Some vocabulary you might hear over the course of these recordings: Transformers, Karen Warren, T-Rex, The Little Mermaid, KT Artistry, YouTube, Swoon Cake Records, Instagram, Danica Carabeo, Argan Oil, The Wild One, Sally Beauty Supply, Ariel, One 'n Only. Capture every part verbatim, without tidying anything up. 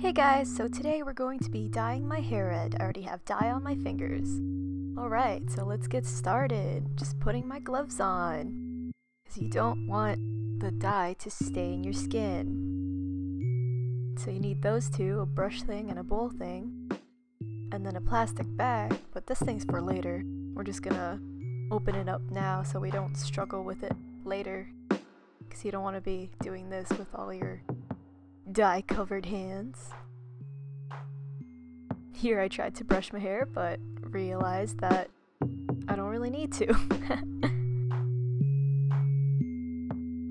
Hey guys, so today we're going to be dyeing my hair red. I already have dye on my fingers. Alright, so let's get started. Just putting my gloves on, because you don't want the dye to stain your skin. So you need those two, a brush thing and a bowl thing, and then a plastic bag, but this thing's for later. We're just gonna open it up now so we don't struggle with it later, because you don't want to be doing this with all your dye covered hands. Here I tried to brush my hair but realized that I don't really need to.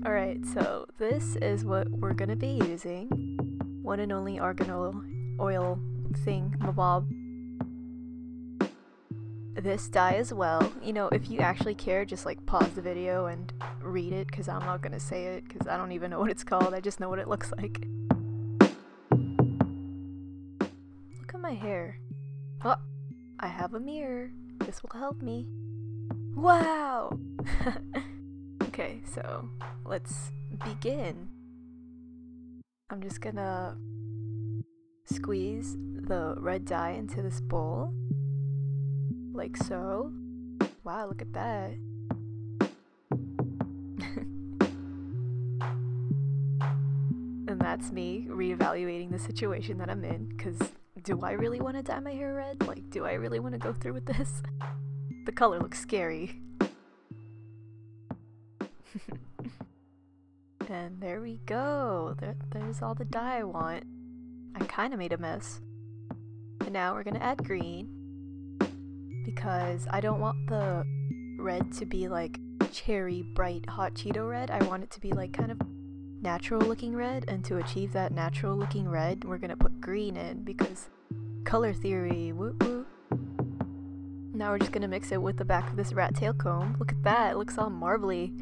Alright, so this is what we're gonna be using. One 'n Only argan oil thing mabob. This dye as well. You know, if you actually care, just like pause the video and read it, because I'm not gonna say it because I don't even know what it's called. I just know what it looks like. Look at my hair. Oh, I have a mirror. This will help me. Wow! Okay, so let's begin. I'm just gonna squeeze the red dye into this bowl. Like so. Wow, look at that. And that's me reevaluating the situation that I'm in, because do I really want to dye my hair red? Like, do I really want to go through with this? The color looks scary. And there we go. There, there's all the dye I want. I kind of made a mess. And now we're gonna add green, because I don't want the red to be like cherry bright hot Cheeto red. I want it to be like kind of natural looking red, and to achieve that natural looking red we're gonna put green in, because color theory, whoop whoop. Now we're just gonna mix it with the back of this rat tail comb. Look at that, it looks all marbly.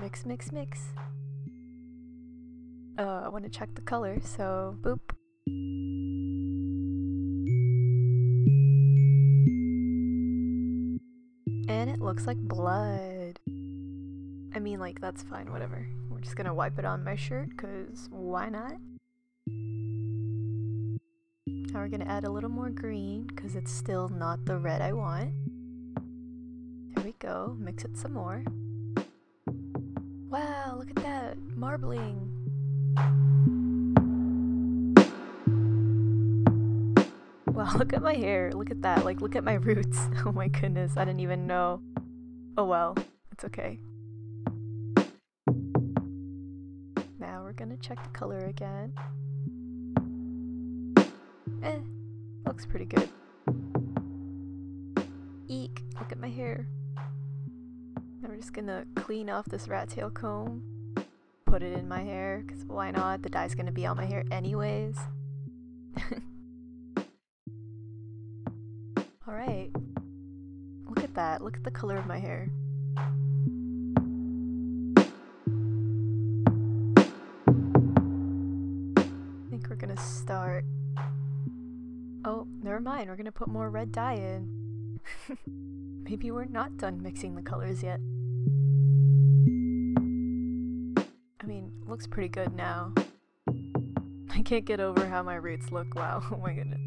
Mix mix mix. Uh, I want to check the color, so boop. And it looks like blood. I mean, like, that's fine, whatever. We're just gonna wipe it on my shirt, because why not? Now we're gonna add a little more green, because it's still not the red I want. There we go, mix it some more. Wow, look at that, marbling. Wow, look at my hair, look at that, like look at my roots. Oh my goodness, I didn't even know. Oh well, it's okay. Now we're gonna check the color again. Eh, looks pretty good. Eek, look at my hair. Now we're just gonna clean off this rat tail comb. Put it in my hair, because why not? The dye's gonna be on my hair anyways. Alright. Look at that. Look at the color of my hair. I think we're gonna start. Oh, never mind. We're gonna put more red dye in. Maybe we're not done mixing the colors yet. Looks pretty good now. I can't get over how my roots look. Wow, oh my goodness.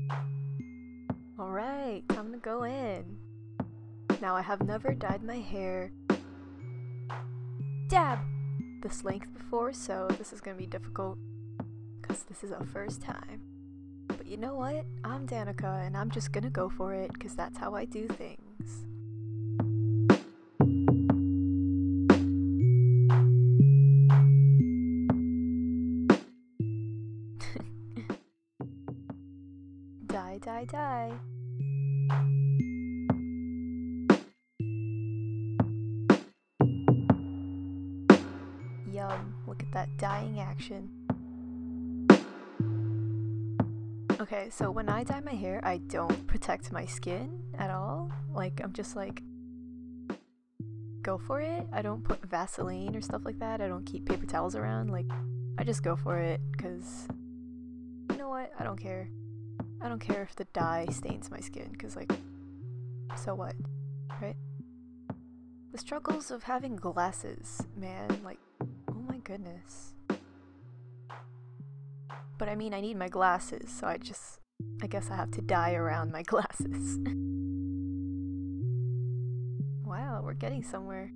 Alright, time to go in. Now, I have never dyed my hair dab this length before, so this is gonna be difficult because this is our first time. But you know what? I'm Danica and I'm just gonna go for it, because that's how I do things. Die, die, die. Yum, look at that dyeing action. Okay, so when I dye my hair, I don't protect my skin at all. Like, I'm just like, go for it. I don't put Vaseline or stuff like that. I don't keep paper towels around. Like, I just go for it, because you know what? I don't care. I don't care if the dye stains my skin, because, like, so what, right? The struggles of having glasses, man, like, oh my goodness. But I mean, I need my glasses, so I just... I guess I have to die around my glasses. Wow, we're getting somewhere.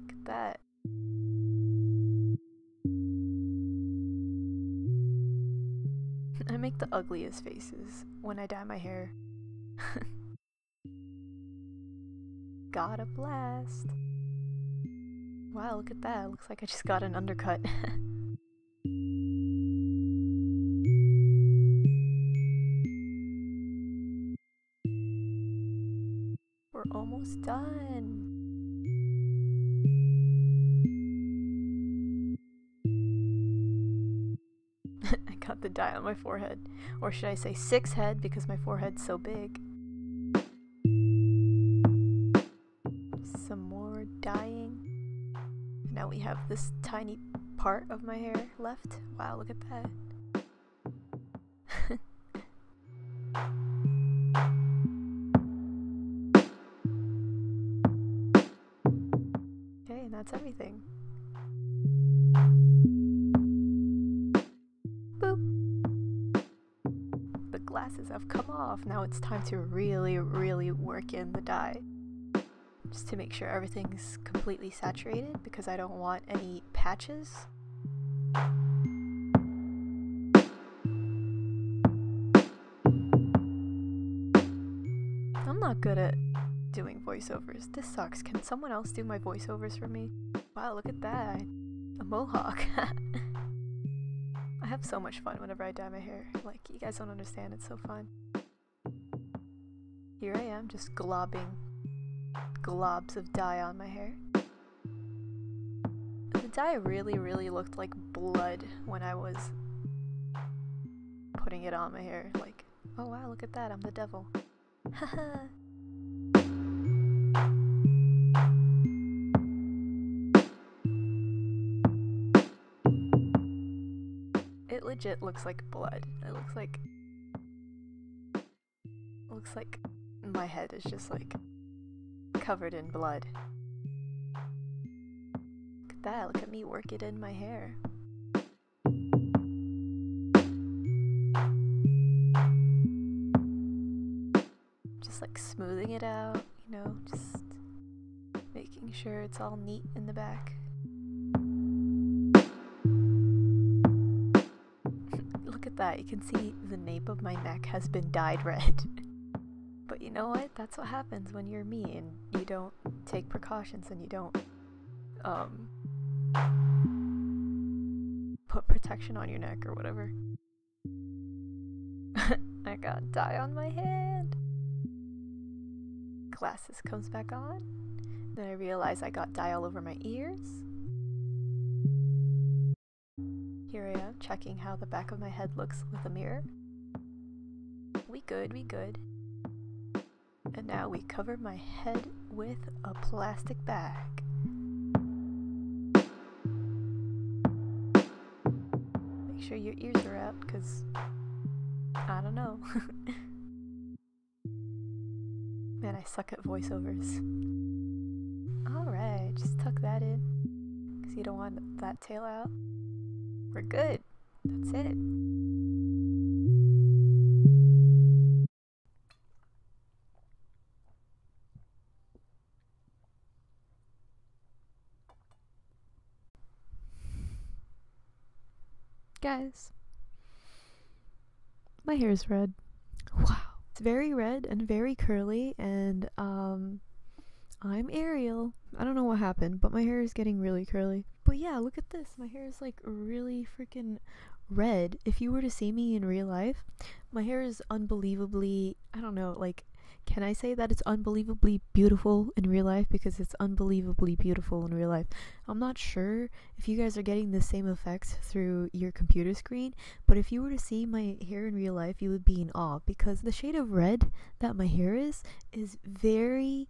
Look at that. I make the ugliest faces when I dye my hair. Got a blast! Wow, look at that. Looks like I just got an undercut. We're almost done! I got the dye on my forehead. Or should I say six head, because my forehead's so big. Some more dyeing. Now we have this tiny part of my hair left. Wow, look at that. Okay, and that's everything. The glasses have come off. Now it's time to really, really work in the dye. Just to make sure everything's completely saturated, because I don't want any patches. I'm not good at doing voiceovers. This sucks. Can someone else do my voiceovers for me? Wow, look at that. A mohawk. I have so much fun whenever I dye my hair. Like, you guys don't understand. It's so fun. Here I am, just globbing. Globs of dye on my hair. The dye really, really looked like blood when I was putting it on my hair. Like, oh wow, look at that, I'm the devil. Haha. It legit looks like blood. It looks like... It looks like my head is just like... covered in blood. Look at that, look at me work it in my hair. Just like smoothing it out, you know, just making sure it's all neat in the back. Look at that, you can see the nape of my neck has been dyed red. But you know what? That's what happens when you're me and you don't take precautions and you don't um, put protection on your neck or whatever. I got dye on my hand! Glasses comes back on. Then I realize I got dye all over my ears. Here I am checking how the back of my head looks with a mirror. We good, we good. And now we cover my head with a plastic bag. Make sure your ears are out, because I don't know. Man, I suck at voiceovers. Alright, just tuck that in, because you don't want that tail out. We're good. That's it. Guys, my hair is red. Wow. It's very red and very curly, and um, I'm Ariel. I don't know what happened, but my hair is getting really curly. But yeah, look at this. My hair is like really freaking red. If you were to see me in real life, my hair is unbelievably, I don't know, like, can I say that it's unbelievably beautiful in real life? Because it's unbelievably beautiful in real life. I'm not sure if you guys are getting the same effects through your computer screen, but if you were to see my hair in real life, you would be in awe, because the shade of red that my hair is, is very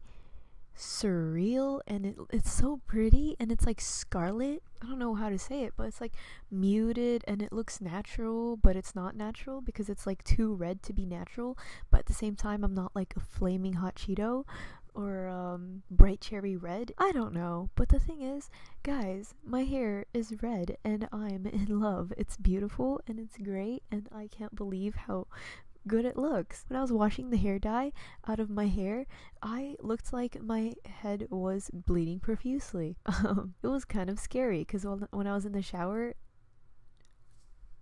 surreal, and it, it's so pretty, and it's like scarlet. I don't know how to say it, but it's like muted, and it looks natural, but it's not natural because it's like too red to be natural, but at the same time I'm not like a flaming hot Cheeto or um, bright cherry red. I don't know, but the thing is, guys, my hair is red and I'm in love. It's beautiful and it's great and I can't believe how good it looks. When I was washing the hair dye out of my hair, I looked like my head was bleeding profusely. Um, it was kind of scary because when I was in the shower,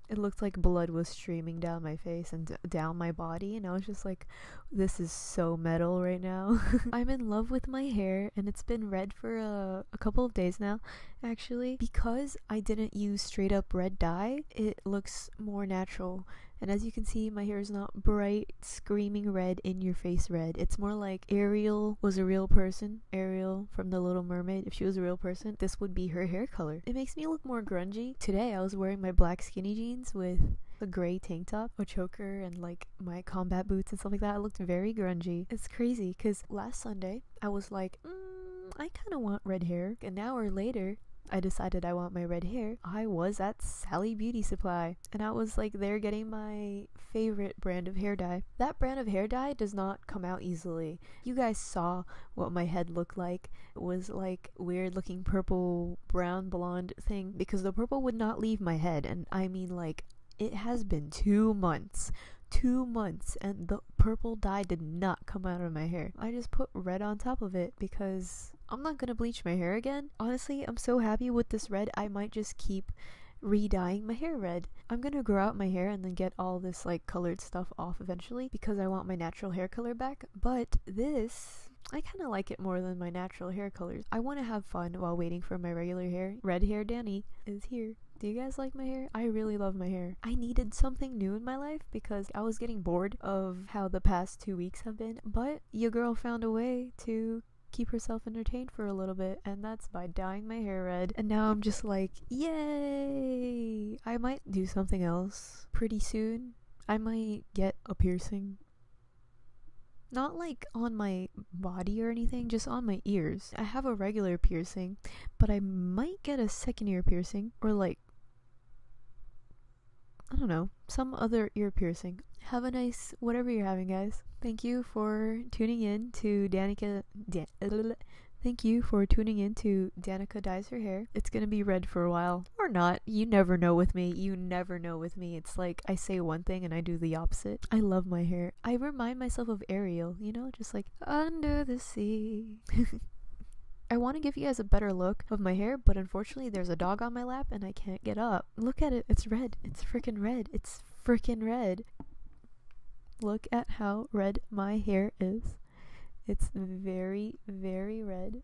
it looked like blood was streaming down my face and d down my body, and I was just like, this is so metal right now. I'm in love with my hair, and it's been red for a, a couple of days now, actually. Because I didn't use straight up red dye, it looks more natural. And as you can see, my hair is not bright, screaming red, in your face red. It's more like Ariel was a real person. Ariel from The Little Mermaid, if she was a real person, this would be her hair color. It makes me look more grungy. Today, I was wearing my black skinny jeans with a gray tank top, a choker, and like my combat boots and stuff like that. I looked very grungy. It's crazy, because last Sunday, I was like, mm, I kind of want red hair. An hour later, I decided I want my red hair. I was at Sally Beauty Supply, and I was like there getting my favorite brand of hair dye. That brand of hair dye does not come out easily. You guys saw what my head looked like. It was like weird looking purple brown blonde thing, because the purple would not leave my head. And I mean, like, it has been two months two months and the purple dye did not come out of my hair. I just put red on top of it because I'm not gonna bleach my hair again. Honestly, I'm so happy with this red, I might just keep re-dyeing my hair red. I'm gonna grow out my hair and then get all this like colored stuff off eventually because I want my natural hair color back, but this, I kind of like it more than my natural hair colors. I want to have fun while waiting for my regular hair. Red hair Danny is here. Do you guys like my hair? I really love my hair. I needed something new in my life because I was getting bored of how the past two weeks have been, but your girl found a way to keep herself entertained for a little bit, and that's by dyeing my hair red. And now I'm just like, yay! I might do something else pretty soon. I might get a piercing. Not like on my body or anything, just on my ears. I have a regular piercing, but I might get a second ear piercing, or like, I don't know, some other ear piercing. Have a nice whatever you're having, guys. Thank you for tuning in to Danica... Dan Thank you for tuning in to Danica Dyes Her Hair. It's gonna be red for a while. Or not. You never know with me. You never know with me. It's like I say one thing and I do the opposite. I love my hair. I remind myself of Ariel, you know? Just like, under the sea. I want to give you guys a better look of my hair, but unfortunately there's a dog on my lap and I can't get up. Look at it. It's red. It's freaking red. It's freaking red. Look at how red my hair is. It's very, very red.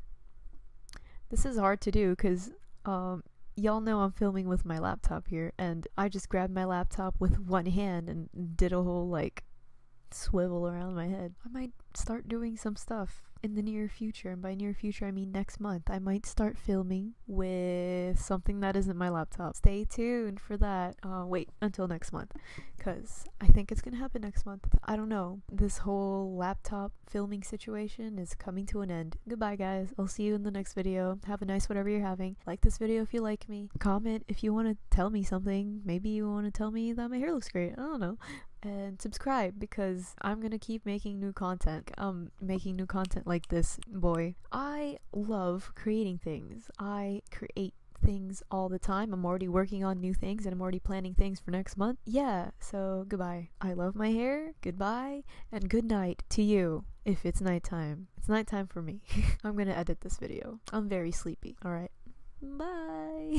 This is hard to do because um, y'all know I'm filming with my laptop here, and I just grabbed my laptop with one hand and did a whole like swivel around my head. I might start doing some stuff in the near future, and by near future I mean next month. I might start filming with something that isn't my laptop. Stay tuned for that. Uh, wait until next month, because I think it's gonna happen next month. I don't know. This whole laptop filming situation is coming to an end. Goodbye, guys. I'll see you in the next video. Have a nice whatever you're having. Like this video if you like me. Comment if you want to tell me something. Maybe you want to tell me that my hair looks great. I don't know. And subscribe, because I'm gonna keep making new content. Um, making new content like this, boy. I love creating things. I create things all the time. I'm already working on new things, and I'm already planning things for next month. Yeah, so goodbye. I love my hair. Goodbye, and good night to you if it's nighttime. It's nighttime for me. I'm gonna edit this video. I'm very sleepy. Alright, bye!